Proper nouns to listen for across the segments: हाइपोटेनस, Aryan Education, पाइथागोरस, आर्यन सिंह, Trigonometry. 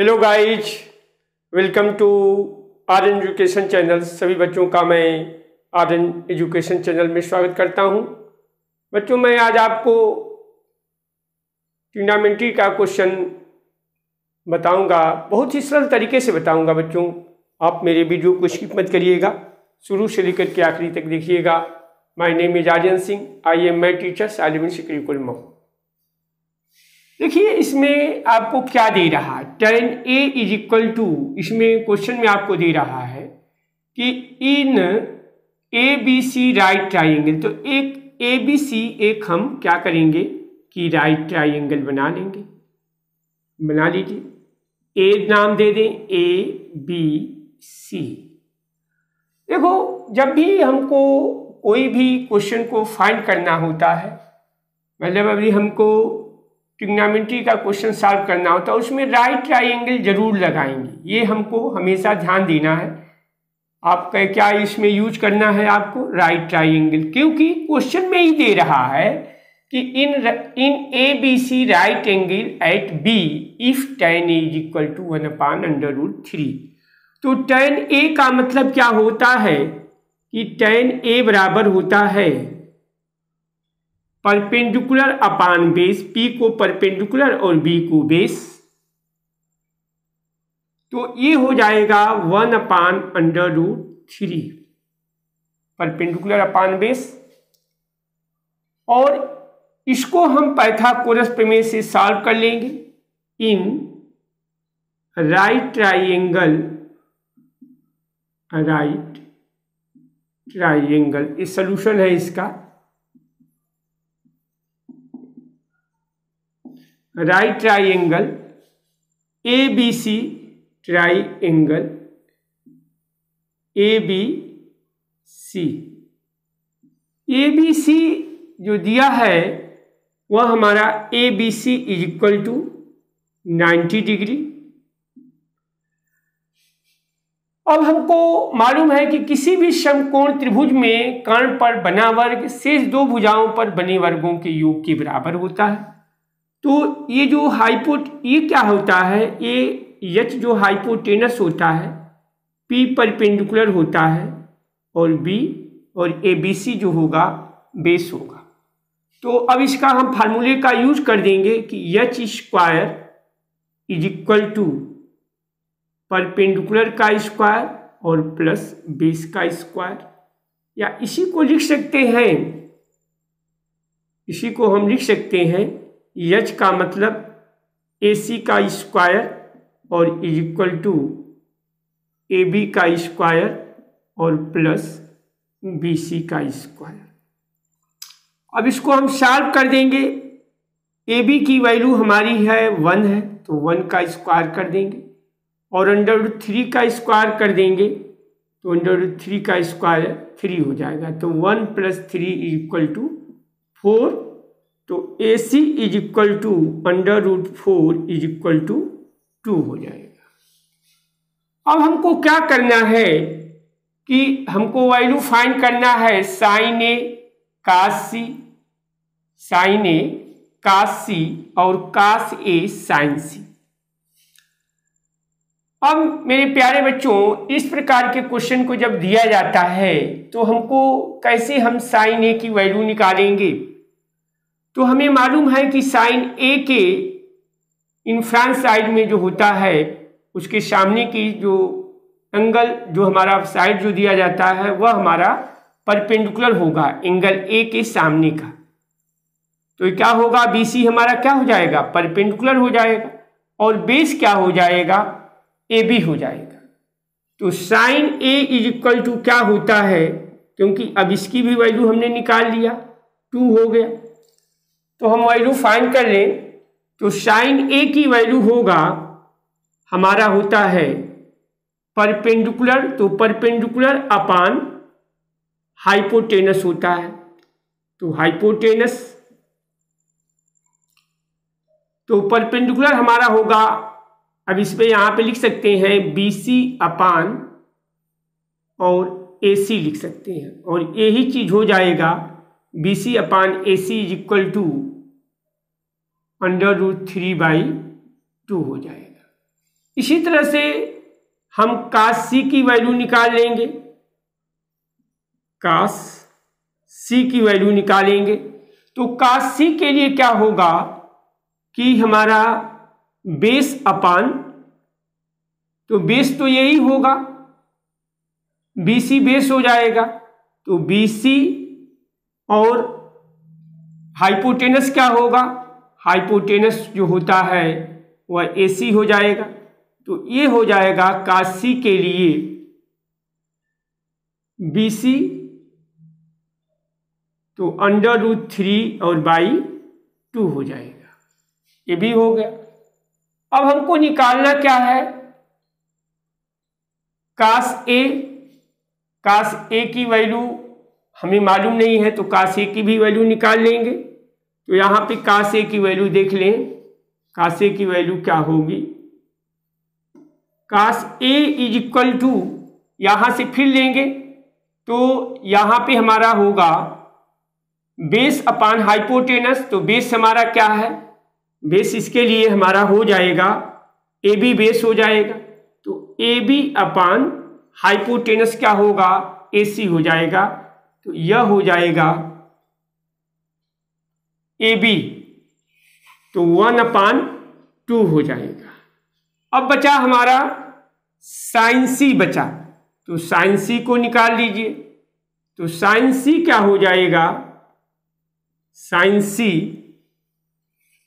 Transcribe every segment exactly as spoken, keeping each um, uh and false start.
Hello guys, welcome to Aryan education channel. सभी बच्चों का मैं आर्यन एजुकेशन चैनल में स्वागत करता हूं। बच्चों, मैं आज आपको ट्रिग्नोमेट्री का क्वेश्चन बताऊंगा, बहुत ही सरल तरीके से बताऊंगा। बच्चों, आप मेरे वीडियो को स्किप मत करिएगा, शुरू से लेकर के आखिरी तक देखिएगा। My name is आर्यन सिंह, I am math teacher आलिम सिकरी कुलम। देखिए, इसमें आपको क्या दे रहा है, tan A is equal to, इसमें क्वेश्चन में आपको दे रहा है कि in A B C right triangle, तो एक ए बी सी एक हम क्या करेंगे कि राइट ट्राइंगल बना लेंगे। बना लीजिए, ए नाम दे दें ए बी सी। देखो, जब भी हमको कोई भी क्वेश्चन को फाइंड करना होता है, मतलब अभी हमको ट्रिग्नोमेट्री का क्वेश्चन सॉल्व करना होता है, उसमें राइट ट्राइंगल जरूर लगाएंगे। ये हमको हमेशा ध्यान देना है। आपका क्या इसमें यूज करना है आपको राइट ट्राइंगल, क्योंकि क्वेश्चन में ही दे रहा है कि in in A B C right angle at B if tan A is equal to one upon under root three. तो टेन ए का मतलब क्या होता है कि टेन ए बराबर होता है परपेंडिकुलर अपान बेस, पी को परपेंडिकुलर और बी को बेस, तो ये हो जाएगा one upon under root three perpendicular upon base. और इसको हम पाइथागोरस प्रमेय से सॉल्व कर लेंगे। In right triangle right triangle ये सॉल्यूशन है इसका। Right triangle A B C triangle A B C, A B C जो दिया है वह हमारा A B C is equal to ninety degree. अब हमको मालूम है कि किसी भी समकोण त्रिभुज में कर्ण पर बना वर्ग शेष दो भुजाओं पर बने वर्गों के योग के बराबर होता है। तो ये जो हाइपोट ये क्या होता है, ये एच जो हाइपोटेनस होता है, पी परपेंडिकुलर होता है और बी और ए बी सी जो होगा बेस होगा। तो अब इसका हम फार्मूले का यूज कर देंगे कि H square is equal to perpendicular का स्क्वायर और प्लस बेस का स्क्वायर, या इसी को लिख सकते हैं, इसी को हम लिख सकते हैं एच का मतलब ए सी का स्क्वायर और is equal to A B का स्क्वायर और प्लस बी सी का स्क्वायर। अब इसको हम सॉल्व कर देंगे। ए बी की वैल्यू हमारी है वन है, तो वन का स्क्वायर कर देंगे और अंडर रूट थ्री का स्क्वायर कर देंगे, तो अंडर रूट थ्री का स्क्वायर थ्री हो जाएगा। तो one plus three is equal to four, तो A C is equal to under root four is equal to two हो जाएगा। अब हमको क्या करना है कि हमको वैल्यू फाइंड करना है साइन ए कास सी, साइन ए कास सी और कास ए साइन सी। अब मेरे प्यारे बच्चों, इस प्रकार के क्वेश्चन को जब दिया जाता है तो हमको कैसे हम साइन ए की वैल्यू निकालेंगे। तो हमें मालूम है कि साइन ए के इनफ्रांस साइड में जो होता है, उसके सामने की जो एंगल जो हमारा साइड जो दिया जाता है वह हमारा परपेंडिकुलर होगा एंगल ए के सामने का। तो क्या होगा, बीसी हमारा क्या हो जाएगा परपेंडिकुलर हो जाएगा और बेस क्या हो जाएगा ए बी हो जाएगा। तो sine A is equal to क्या होता है, क्योंकि अब इसकी भी वैल्यू हमने निकाल लिया, टू हो गया, तो हम वैल्यू फाइंड कर लें। तो साइन ए की वैल्यू होगा हमारा होता है परपेंडिकुलर, तो परपेंडिकुलर अपान हाइपोटेनस होता है, तो हाइपोटेनस, तो परपेंडिकुलर हमारा होगा, अब इस पे यहाँ पे लिख सकते हैं बीसी अपान और एसी लिख सकते हैं, और यही चीज हो जाएगा B C upon A C is equal to under root three by two हो जाएगा। इसी तरह से हम cos c की वैल्यू निकाल लेंगे, cos c की वैल्यू निकालेंगे तो cos c के लिए क्या होगा कि हमारा बेस अपान, तो बेस तो यही होगा bc बेस हो जाएगा, तो bc और हाइपोटेनस क्या होगा, हाइपोटेनस जो होता है वह ac हो जाएगा। तो ये हो जाएगा cos c के लिए bc तो अंडर रूट थ्री और बाई टू हो जाएगा, ये भी हो गया। अब हमको निकालना क्या है, cos a, cos a की वैल्यू हमें मालूम नहीं है तो cos a की भी वैल्यू निकाल लेंगे। तो यहाँ पे cos a की वैल्यू देख लें, cos a की वैल्यू क्या होगी, cos a is equal to यहाँ से फिर लेंगे तो यहाँ पे हमारा होगा बेस अपान हाइपोटेनस, तो बेस हमारा क्या है, बेस इसके लिए हमारा हो जाएगा ए बी बेस हो जाएगा, तो ए बी अपान हाइपोटेनस क्या होगा ए सी हो जाएगा, तो यह हो जाएगा ए बी तो वन अपान टू हो जाएगा। अब बचा हमारा साइन सी बचा, तो साइन सी को निकाल लीजिए, तो साइन सी क्या हो जाएगा, साइन सी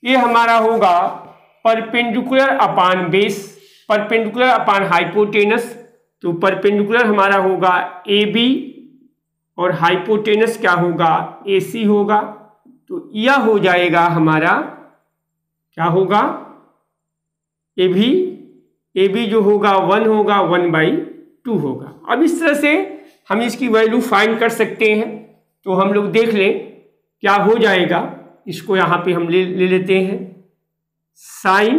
ये हमारा होगा perpendicular upon base, perpendicular upon हाइपोटेनस, तो परपेंडिकुलर हमारा होगा ए बी और हाइपोटेनस क्या होगा ए सी होगा, तो यह हो जाएगा हमारा क्या होगा ए बी, ए बी जो होगा वन होगा, वन बाई टू होगा। अब इस तरह से हम इसकी वैल्यू फाइंड कर सकते हैं। तो हम लोग देख लें क्या हो जाएगा, इसको यहाँ पे हम ले, ले लेते हैं sine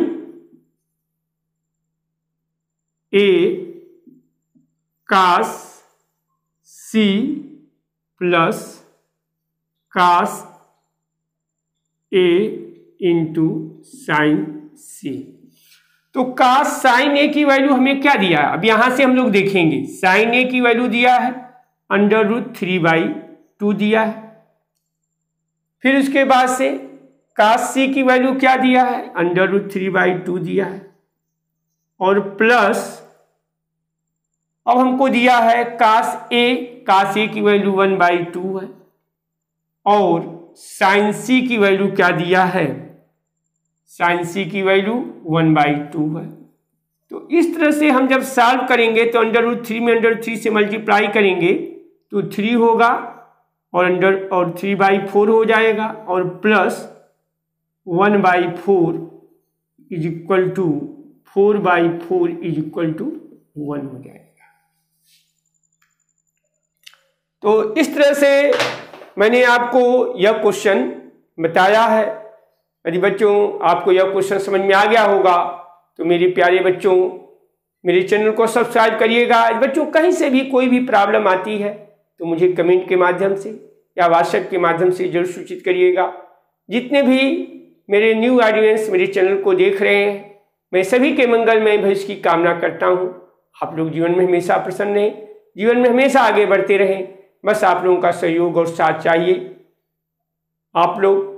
A cos c plus cos a into sine C. तो cos साइन ए की वैल्यू हमें क्या दिया है, अब यहां से हम लोग देखेंगे, साइन ए की वैल्यू दिया है under root three by two दिया है, फिर उसके बाद से cos c की वैल्यू क्या दिया है, under root three by two दिया है, और प्लस अब हमको दिया है cos a, cos a की वैल्यू वन बाई टू है, और sin c की वैल्यू क्या दिया है, sin c की वैल्यू वन बाई टू है। तो इस तरह से हम जब सॉल्व करेंगे तो अंडर रूट थ्री में अंडर थ्री से मल्टीप्लाई करेंगे तो थ्री होगा और अंडर और थ्री बाई फोर हो जाएगा, और plus one by four is equal to four by four is equal to one हो जाएगा। तो इस तरह से मैंने आपको यह क्वेश्चन बताया है। यदि बच्चों आपको यह क्वेश्चन समझ में आ गया होगा तो मेरे प्यारे बच्चों मेरे चैनल को सब्सक्राइब करिएगा। यदि बच्चों कहीं से भी कोई भी प्रॉब्लम आती है तो मुझे कमेंट के माध्यम से या व्हाट्सएप के माध्यम से जरूर सूचित करिएगा। जितने भी मेरे न्यू ऑडियंस मेरे चैनल को देख रहे हैं, मैं सभी के मंगलमय भविष्य की कामना करता हूँ। आप लोग जीवन में हमेशा प्रसन्न रहें, जीवन में हमेशा आगे बढ़ते रहें, बस आप लोगों का सहयोग और साथ चाहिए। आप लोग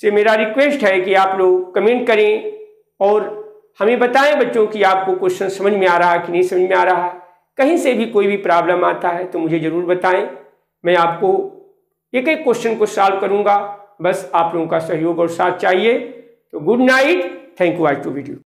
से मेरा रिक्वेस्ट है कि आप लोग कमेंट करें और हमें बताएं बच्चों कि आपको क्वेश्चन समझ में आ रहा है कि नहीं समझ में आ रहा है। कहीं से भी कोई भी प्रॉब्लम आता है तो मुझे ज़रूर बताएं, मैं आपको एक एक क्वेश्चन को सॉल्व करूंगा। बस आप लोगों का सहयोग और साथ चाहिए। तो good night, thank you watch to video.